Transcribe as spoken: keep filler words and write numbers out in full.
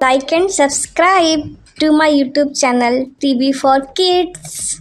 Like and subscribe to my YouTube channel T V for Kids.